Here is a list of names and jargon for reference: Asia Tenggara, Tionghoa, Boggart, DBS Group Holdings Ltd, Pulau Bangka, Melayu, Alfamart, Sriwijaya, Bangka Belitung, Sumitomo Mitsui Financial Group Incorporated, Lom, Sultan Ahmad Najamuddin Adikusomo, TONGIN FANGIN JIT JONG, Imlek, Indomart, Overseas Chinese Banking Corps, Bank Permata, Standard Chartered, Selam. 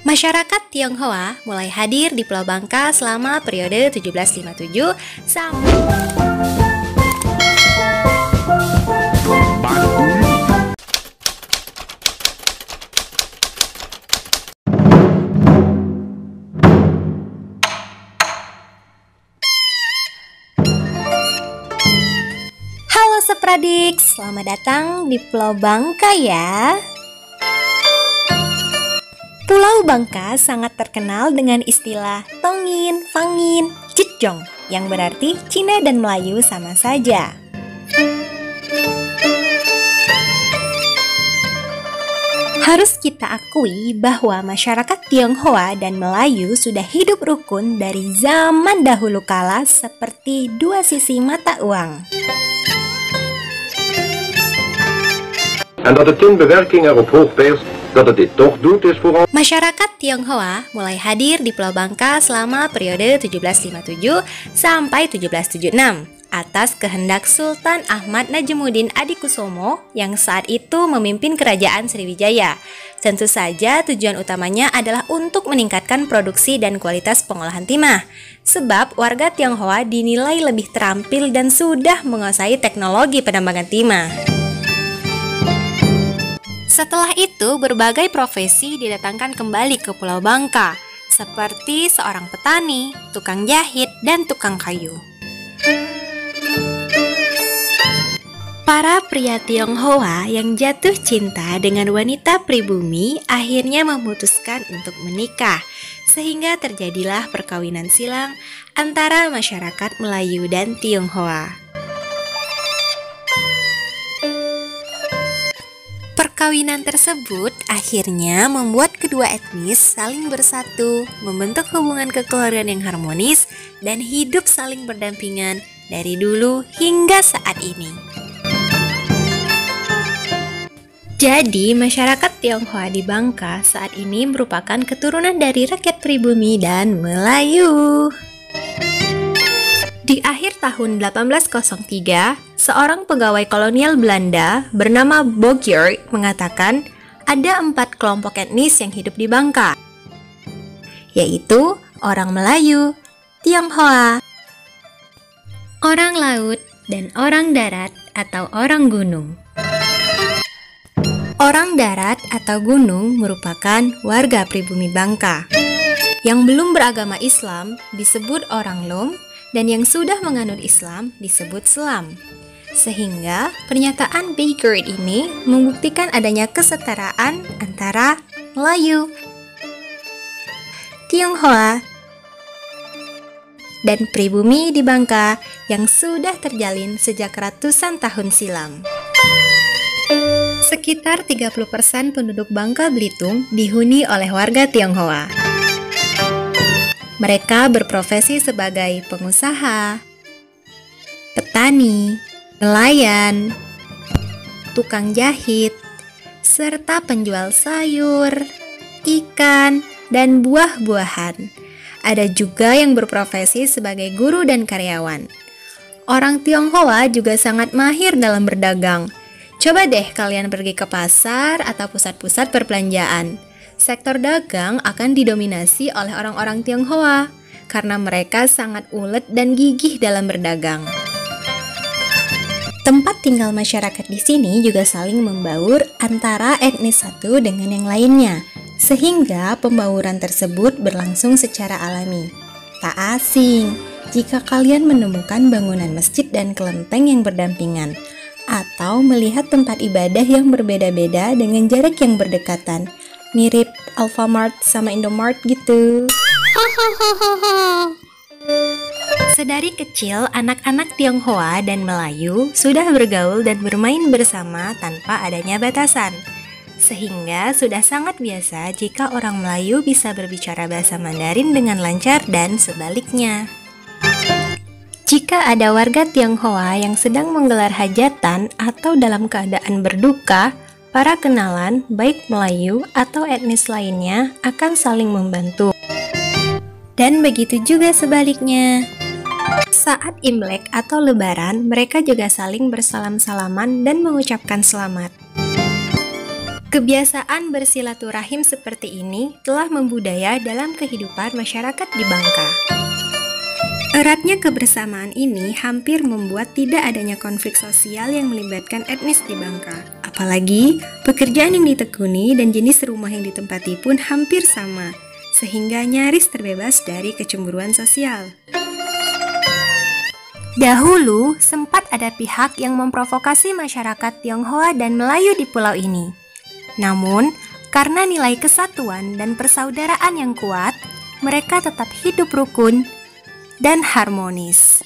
Masyarakat Tionghoa mulai hadir di Pulau Bangka selama periode 1757 sampai Halo Sepradik, selamat datang di Pulau Bangka ya. Pulau Bangka sangat terkenal dengan istilah Tongin Fangin Jit Jong, yang berarti Cina dan Melayu sama saja. Harus kita akui bahwa masyarakat Tionghoa dan Melayu sudah hidup rukun dari zaman dahulu kala seperti dua sisi mata uang. Masyarakat Tionghoa mulai hadir di Pulau Bangka selama periode 1757 sampai 1776 atas kehendak Sultan Ahmad Najamuddin Adikusomo yang saat itu memimpin kerajaan Sriwijaya. Tentu saja tujuan utamanya adalah untuk meningkatkan produksi dan kualitas pengolahan timah, sebab warga Tionghoa dinilai lebih terampil dan sudah menguasai teknologi penambangan timah. Setelah itu, berbagai profesi didatangkan kembali ke Pulau Bangka, seperti seorang petani, tukang jahit, dan tukang kayu. Para pria Tionghoa yang jatuh cinta dengan wanita pribumi akhirnya memutuskan untuk menikah, sehingga terjadilah perkawinan silang antara masyarakat Melayu dan Tionghoa. Perkawinan tersebut akhirnya membuat kedua etnis saling bersatu, membentuk hubungan kekeluargaan yang harmonis, dan hidup saling berdampingan dari dulu hingga saat ini. Jadi, masyarakat Tionghoa di Bangka saat ini merupakan keturunan dari rakyat pribumi dan Melayu. Di akhir tahun 1803, seorang pegawai kolonial Belanda bernama Boggart mengatakan ada 4 kelompok etnis yang hidup di Bangka, yaitu orang Melayu, Tionghoa, orang laut, dan orang darat atau orang gunung. Orang darat atau gunung merupakan warga pribumi Bangka yang belum beragama Islam disebut orang Lom, dan yang sudah menganut Islam disebut Selam. Sehingga pernyataan Boggart ini membuktikan adanya kesetaraan antara Melayu, Tionghoa, dan pribumi di Bangka yang sudah terjalin sejak ratusan tahun silam. Sekitar 30% penduduk Bangka Belitung dihuni oleh warga Tionghoa. Mereka berprofesi sebagai pengusaha, petani, nelayan, tukang jahit, serta penjual sayur, ikan, dan buah-buahan. Ada juga yang berprofesi sebagai guru dan karyawan. Orang Tionghoa juga sangat mahir dalam berdagang. Coba deh kalian pergi ke pasar atau pusat-pusat perbelanjaan. Sektor dagang akan didominasi oleh orang-orang Tionghoa karena mereka sangat ulet dan gigih dalam berdagang. Tempat tinggal masyarakat di sini juga saling membaur antara etnis satu dengan yang lainnya, sehingga pembauran tersebut berlangsung secara alami. Tak asing jika kalian menemukan bangunan masjid dan kelenteng yang berdampingan, atau melihat tempat ibadah yang berbeda-beda dengan jarak yang berdekatan. Mirip Alfamart sama Indomart gitu. Sedari kecil, anak-anak Tionghoa dan Melayu sudah bergaul dan bermain bersama tanpa adanya batasan. Sehingga sudah sangat biasa jika orang Melayu bisa berbicara bahasa Mandarin dengan lancar dan sebaliknya. Jika ada warga Tionghoa yang sedang menggelar hajatan atau dalam keadaan berduka, para kenalan, baik Melayu atau etnis lainnya, akan saling membantu. Dan begitu juga sebaliknya. Saat Imlek atau Lebaran, mereka juga saling bersalam-salaman dan mengucapkan selamat. Kebiasaan bersilaturahim seperti ini telah membudaya dalam kehidupan masyarakat di Bangka. Eratnya kebersamaan ini hampir membuat tidak adanya konflik sosial yang melibatkan etnis di Bangka. Apalagi, pekerjaan yang ditekuni dan jenis rumah yang ditempati pun hampir sama, sehingga nyaris terbebas dari kecemburuan sosial. Dahulu, sempat ada pihak yang memprovokasi masyarakat Tionghoa dan Melayu di pulau ini. Namun, karena nilai kesatuan dan persaudaraan yang kuat, mereka tetap hidup rukun dan harmonis.